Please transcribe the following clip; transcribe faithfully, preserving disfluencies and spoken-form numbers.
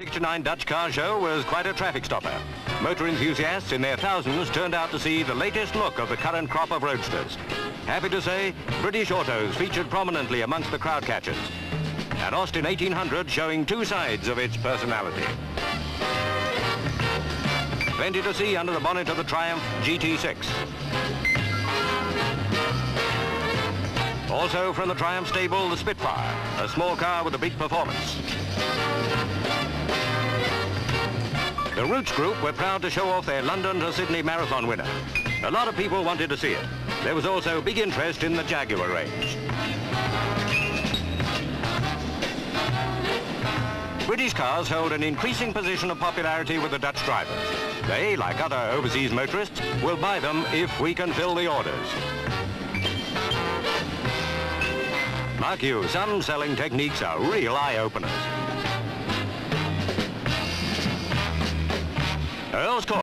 sixty-nine Dutch car show was quite a traffic stopper. Motor enthusiasts in their thousands turned out to see the latest look of the current crop of roadsters. Happy to say, British autos featured prominently amongst the crowd catchers. And Austin eighteen hundred showing two sides of its personality. Plenty to see under the bonnet of the Triumph G T six. Also from the Triumph stable, the Spitfire, a small car with a big performance. The Roots Group were proud to show off their London to Sydney Marathon winner. A lot of people wanted to see it. There was also big interest in the Jaguar range. British cars hold an increasing position of popularity with the Dutch drivers. They, like other overseas motorists, will buy them if we can fill the orders. Mark you, some selling techniques are real eye-openers. Earl's Court.